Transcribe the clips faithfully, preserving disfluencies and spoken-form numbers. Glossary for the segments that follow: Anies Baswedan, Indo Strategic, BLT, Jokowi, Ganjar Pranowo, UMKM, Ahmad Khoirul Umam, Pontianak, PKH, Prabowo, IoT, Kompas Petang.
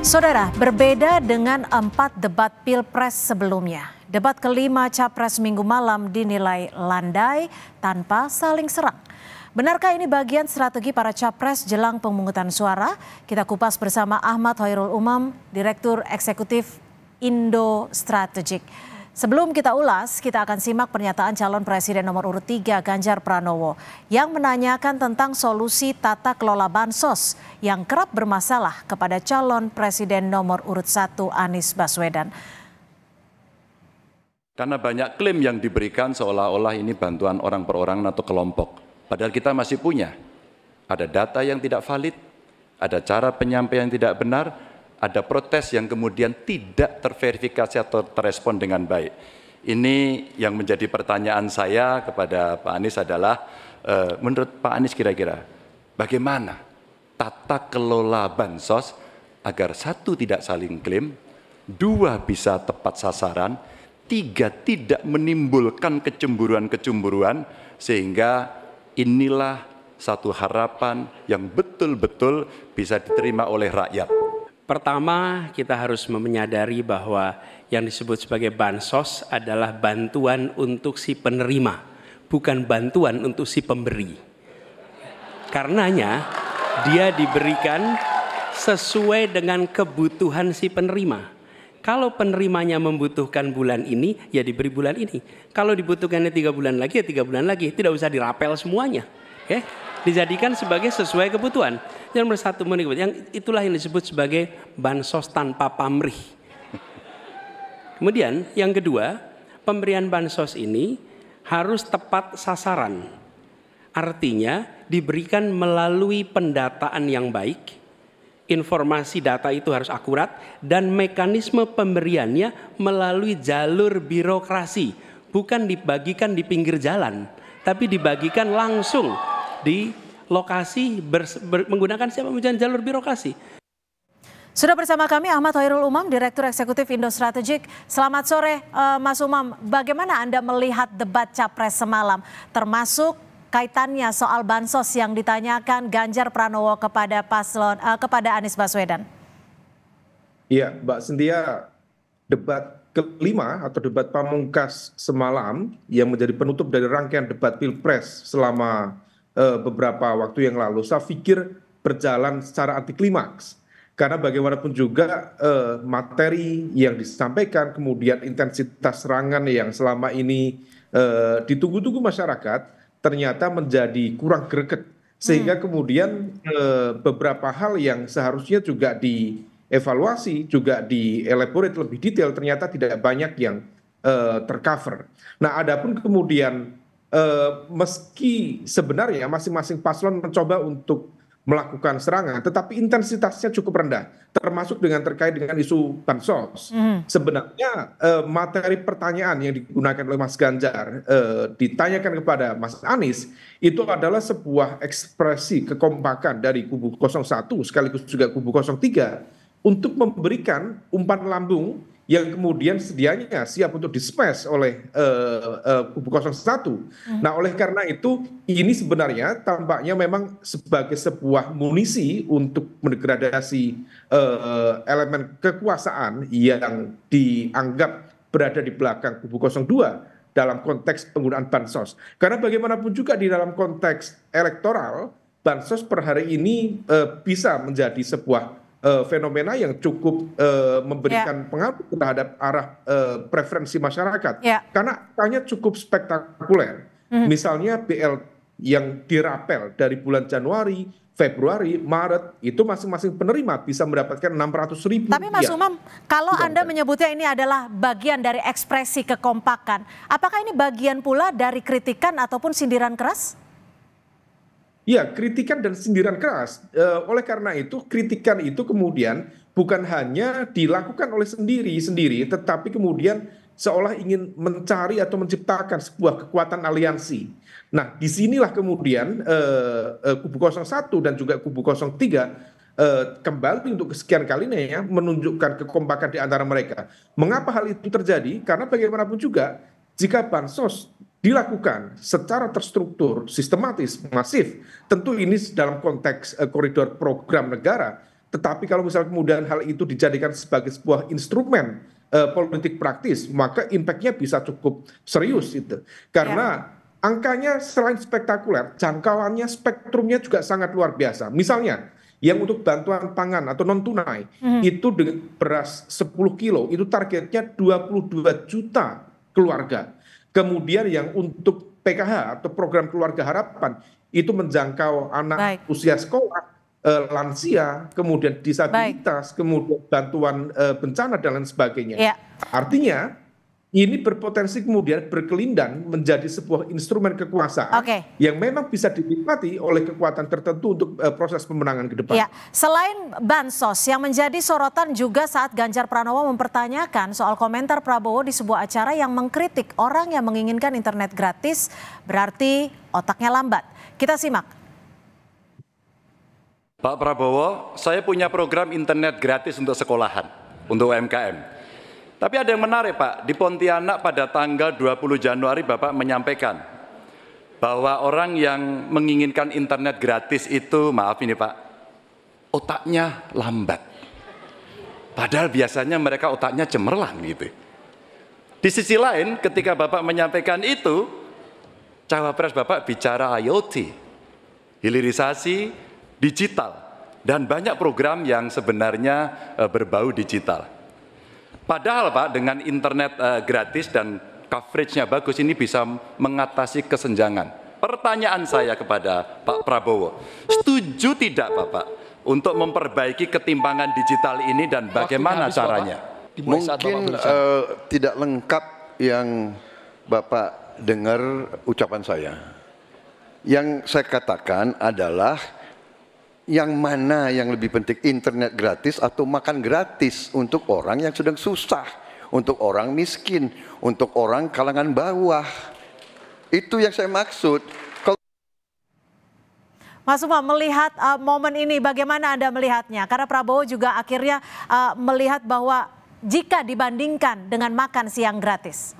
Saudara, berbeda dengan empat debat pilpres sebelumnya, debat kelima capres minggu malam dinilai landai tanpa saling serang. Benarkah ini bagian strategi para capres jelang pemungutan suara? Kita kupas bersama Ahmad Khoirul Umam, Direktur Eksekutif Indo Strategic. Sebelum kita ulas, kita akan simak pernyataan calon presiden nomor urut tiga Ganjar Pranowo yang menanyakan tentang solusi tata kelola bansos yang kerap bermasalah kepada calon presiden nomor urut satu Anies Baswedan. Karena banyak klaim yang diberikan seolah-olah ini bantuan orang per orang atau kelompok. Padahal kita masih punya, ada data yang tidak valid, ada cara penyampaian yang tidak benar, ada protes yang kemudian tidak terverifikasi atau terespon dengan baik. Ini yang menjadi pertanyaan saya kepada Pak Anies adalah, e, menurut Pak Anies kira-kira, bagaimana tata kelola bansos agar satu tidak saling klaim, dua bisa tepat sasaran, tiga tidak menimbulkan kecemburuan-kecemburuan, sehingga inilah satu harapan yang betul-betul bisa diterima oleh rakyat. Pertama, kita harus menyadari bahwa yang disebut sebagai bansos adalah bantuan untuk si penerima, bukan bantuan untuk si pemberi. Karenanya, dia diberikan sesuai dengan kebutuhan si penerima. Kalau penerimanya membutuhkan bulan ini, ya diberi bulan ini. Kalau dibutuhkannya tiga bulan lagi, ya tiga bulan lagi. Tidak usah dirapel semuanya. Oke? Dijadikan sebagai sesuai kebutuhan. Yang bersatu menikmati, yang itulah yang disebut sebagai bansos tanpa pamrih. Kemudian yang kedua, pemberian bansos ini harus tepat sasaran. Artinya diberikan melalui pendataan yang baik, informasi data itu harus akurat, dan mekanisme pemberiannya melalui jalur birokrasi. Bukan dibagikan di pinggir jalan, tapi dibagikan langsung di lokasi ber, ber, menggunakan siapa menggunakan jalur birokrasi. Sudah bersama kami Ahmad Khoirul Umam, Direktur Eksekutif Indo Strategic. Selamat sore uh, Mas Umam, bagaimana Anda melihat debat capres semalam, termasuk kaitannya soal bansos yang ditanyakan Ganjar Pranowo kepada paslon uh, kepada Anies Baswedan? Iya, Mbak Cynthia, debat kelima atau debat pamungkas semalam yang menjadi penutup dari rangkaian debat Pilpres selama uh, beberapa waktu yang lalu, saya pikir berjalan secara anti klimaks, karena bagaimanapun juga uh, materi yang disampaikan, kemudian intensitas serangan yang selama ini uh, ditunggu-tunggu masyarakat ternyata menjadi kurang greget, sehingga hmm. kemudian uh, beberapa hal yang seharusnya juga di evaluasi, juga di elaborate lebih detail, ternyata tidak banyak yang uh, tercover. Nah, adapun kemudian uh, meski sebenarnya masing-masing paslon mencoba untuk melakukan serangan, tetapi intensitasnya cukup rendah, termasuk dengan terkait dengan isu bansos. Mm. Sebenarnya uh, materi pertanyaan yang digunakan oleh Mas Ganjar uh, ditanyakan kepada Mas Anies itu adalah sebuah ekspresi kekompakan dari kubu nol satu sekaligus juga kubu nol tiga. Untuk memberikan umpan lambung yang kemudian sedianya siap untuk dismash oleh kubu uh, uh, nol satu. Hmm. Nah, oleh karena itu ini sebenarnya tampaknya memang sebagai sebuah munisi untuk mendegradasi uh, elemen kekuasaan yang dianggap berada di belakang kubu nol dua dalam konteks penggunaan bansos. Karena bagaimanapun juga di dalam konteks elektoral, bansos per hari ini uh, bisa menjadi sebuah Uh, fenomena yang cukup uh, memberikan yeah. pengaruh terhadap arah uh, preferensi masyarakat. Yeah. Karena angkanya cukup spektakuler. Mm-hmm. Misalnya B L yang dirapel dari bulan Januari, Februari, Maret, itu masing-masing penerima bisa mendapatkan enam ratus ribu. Tapi Mas Umam, kalau Tidak Anda menyebutnya ini adalah bagian dari ekspresi kekompakan, apakah ini bagian pula dari kritikan ataupun sindiran keras? Ya, kritikan dan sindiran keras. E, oleh karena itu, kritikan itu kemudian bukan hanya dilakukan oleh sendiri-sendiri, tetapi kemudian seolah ingin mencari atau menciptakan sebuah kekuatan aliansi. Nah, disinilah kemudian e, e, kubu nol satu dan juga kubu nol tiga Uh, kembali untuk kesekian kalinya ya, menunjukkan kekompakan di antara mereka. Mengapa hal itu terjadi? Karena bagaimanapun juga, jika bansos dilakukan secara terstruktur, sistematis, masif, tentu ini dalam konteks uh, koridor program negara Tetapi kalau misalnya kemudian hal itu dijadikan sebagai sebuah instrumen uh, politik praktis, maka impact-nya bisa cukup serius itu. Karena ya. Angkanya selain spektakuler, jangkauannya, spektrumnya juga sangat luar biasa. Misalnya, yang untuk bantuan pangan atau non-tunai, hmm. itu dengan beras sepuluh kilo, itu targetnya dua puluh dua juta keluarga. Kemudian yang untuk P K H atau program keluarga harapan, itu menjangkau anak Baik. usia sekolah, eh, lansia, kemudian disabilitas, Baik. kemudian bantuan eh, bencana dan lain sebagainya. Ya. Artinya, ini berpotensi kemudian berkelindan menjadi sebuah instrumen kekuasaan okay. yang memang bisa dinikmati oleh kekuatan tertentu untuk uh, proses pemenangan ke depan. Ya. Selain bansos yang menjadi sorotan juga saat Ganjar Pranowo mempertanyakan soal komentar Prabowo di sebuah acara yang mengkritik orang yang menginginkan internet gratis, berarti otaknya lambat. Kita simak. Pak Prabowo, saya punya program internet gratis untuk sekolahan, untuk U M K M. Tapi ada yang menarik Pak, di Pontianak pada tanggal dua puluh Januari Bapak menyampaikan bahwa orang yang menginginkan internet gratis itu, maaf ini Pak, otaknya lambat. Padahal biasanya mereka otaknya cemerlang gitu. Di sisi lain ketika Bapak menyampaikan itu, cawapres Bapak bicara I O T, hilirisasi digital, dan banyak program yang sebenarnya berbau digital. Padahal Pak, dengan internet uh, gratis dan coveragenya bagus ini bisa mengatasi kesenjangan. Pertanyaan saya kepada Pak Prabowo, setuju tidak Bapak untuk memperbaiki ketimpangan digital ini dan bagaimana habis, caranya? Mungkin uh, tidak lengkap yang Bapak dengar ucapan saya. Yang saya katakan adalah yang mana yang lebih penting, internet gratis atau makan gratis untuk orang yang sedang susah, untuk orang miskin, untuk orang kalangan bawah. Itu yang saya maksud. Mas Umam, melihat uh, momen ini bagaimana Anda melihatnya? Karena Prabowo juga akhirnya uh, melihat bahwa jika dibandingkan dengan makan siang gratis.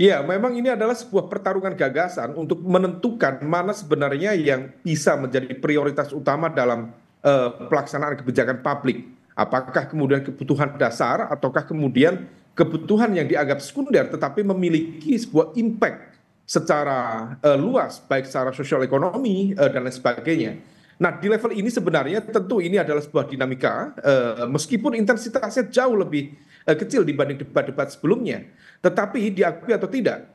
Ya, memang ini adalah sebuah pertarungan gagasan untuk menentukan mana sebenarnya yang bisa menjadi prioritas utama dalam uh, pelaksanaan kebijakan publik. Apakah kemudian kebutuhan dasar ataukah kemudian kebutuhan yang dianggap sekunder tetapi memiliki sebuah impact secara uh, luas, baik secara sosial ekonomi uh, dan lain sebagainya. Nah, di level ini sebenarnya tentu ini adalah sebuah dinamika, uh, meskipun intensitasnya jauh lebih kecil dibanding debat-debat sebelumnya, tetapi diakui atau tidak,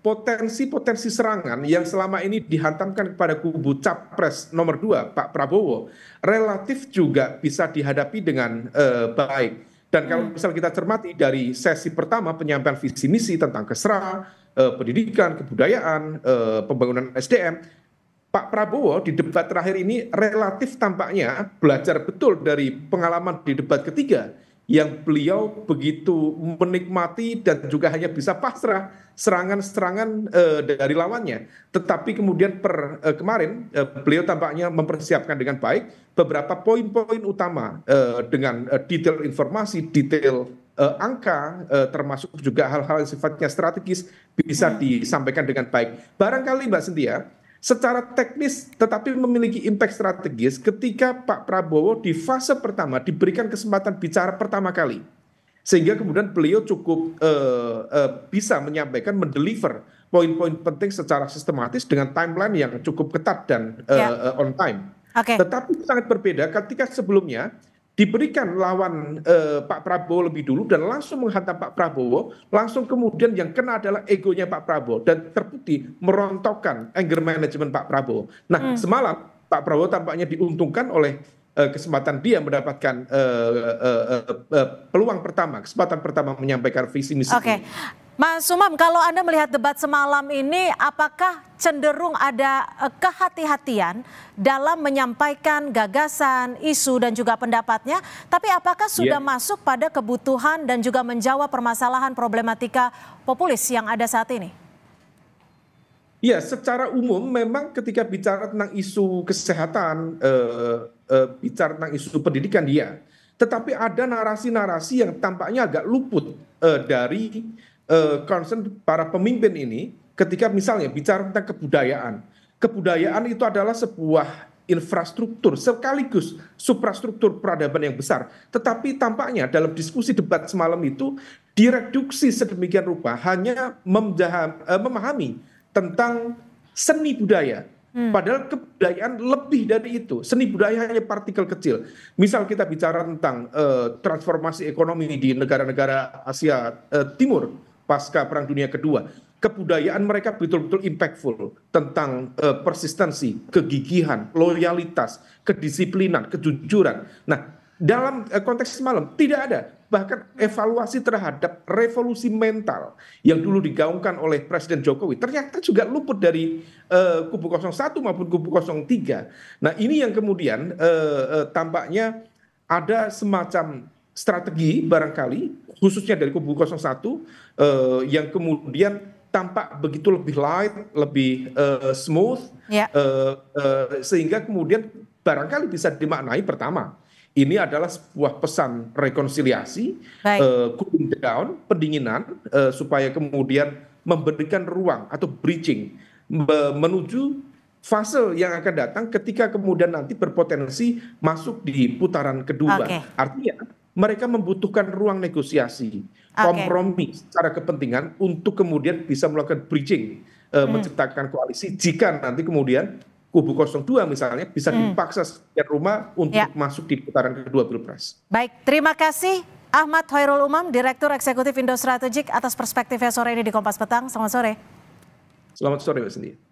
potensi-potensi serangan yang selama ini dihantamkan kepada kubu capres nomor dua Pak Prabowo relatif juga bisa dihadapi dengan uh, baik. Dan kalau misal kita cermati dari sesi pertama penyampaian visi misi tentang kesra, uh, pendidikan, kebudayaan, uh, pembangunan S D M, Pak Prabowo di debat terakhir ini relatif tampaknya belajar betul dari pengalaman di debat ketiga, yang beliau begitu menikmati dan juga hanya bisa pasrah serangan-serangan uh, dari lawannya. Tetapi kemudian per uh, kemarin uh, beliau tampaknya mempersiapkan dengan baik beberapa poin-poin utama uh, dengan uh, detail informasi, detail uh, angka, uh, termasuk juga hal-hal yang sifatnya strategis bisa disampaikan dengan baik. Barangkali Mbak Cynthia, secara teknis tetapi memiliki impact strategis ketika Pak Prabowo di fase pertama diberikan kesempatan bicara pertama kali. Sehingga kemudian beliau cukup uh, uh, bisa menyampaikan, mendeliver poin-poin penting secara sistematis dengan timeline yang cukup ketat dan uh, yeah. uh, on time. Okay. Tetapi sangat berbeda ketika sebelumnya diberikan lawan eh, Pak Prabowo lebih dulu dan langsung menghantam Pak Prabowo, langsung kemudian yang kena adalah egonya Pak Prabowo dan terbukti merontokkan anger management Pak Prabowo. Nah, hmm. semalam Pak Prabowo tampaknya diuntungkan oleh eh, kesempatan dia mendapatkan eh, eh, eh, peluang pertama, kesempatan pertama menyampaikan visi misi. Oke, okay. Mas Umam, kalau Anda melihat debat semalam ini, apakah cenderung ada kehati-hatian dalam menyampaikan gagasan, isu dan juga pendapatnya, tapi apakah sudah yeah. masuk pada kebutuhan dan juga menjawab permasalahan problematika populis yang ada saat ini? Ya, yeah, secara umum memang ketika bicara tentang isu kesehatan, eh, eh, bicara tentang isu pendidikan dia, tetapi ada narasi-narasi yang tampaknya agak luput eh, dari eh, concern para pemimpin ini. Ketika misalnya bicara tentang kebudayaan, kebudayaan itu adalah sebuah infrastruktur sekaligus suprastruktur peradaban yang besar. Tetapi tampaknya dalam diskusi debat semalam itu direduksi sedemikian rupa hanya memahami tentang seni budaya. Hmm. Padahal kebudayaan lebih dari itu. Seni budaya hanya partikel kecil. Misal kita bicara tentang uh, transformasi ekonomi di negara-negara Asia uh, Timur pasca Perang Dunia Kedua. Kebudayaan mereka betul-betul impactful tentang uh, persistensi, kegigihan, loyalitas, kedisiplinan, kejujuran. Nah, dalam uh, konteks semalam tidak ada bahkan evaluasi terhadap revolusi mental yang dulu digaungkan oleh Presiden Jokowi. Ternyata juga luput dari uh, kubu nol satu maupun kubu nol tiga. Nah, ini yang kemudian uh, uh, tampaknya ada semacam strategi barangkali khususnya dari kubu nol satu uh, yang kemudian tampak begitu lebih light, lebih uh, smooth, yeah. uh, uh, sehingga kemudian barangkali bisa dimaknai pertama, ini adalah sebuah pesan rekonsiliasi, uh, cooling down, pendinginan, uh, supaya kemudian memberikan ruang atau bridging menuju fase yang akan datang ketika kemudian nanti berpotensi masuk di putaran kedua. Okay. Artinya mereka membutuhkan ruang negosiasi, okay. kompromi secara kepentingan untuk kemudian bisa melakukan bridging, hmm. menciptakan koalisi jika nanti kemudian kubu nol dua misalnya bisa hmm. dipaksa sekian rumah untuk ya. masuk di putaran kedua Pilpres. Baik, terima kasih Ahmad Khoirul Umam, Direktur Eksekutif Indo Strategic atas perspektifnya sore ini di Kompas Petang. Selamat sore. Selamat sore Mbak Cindy.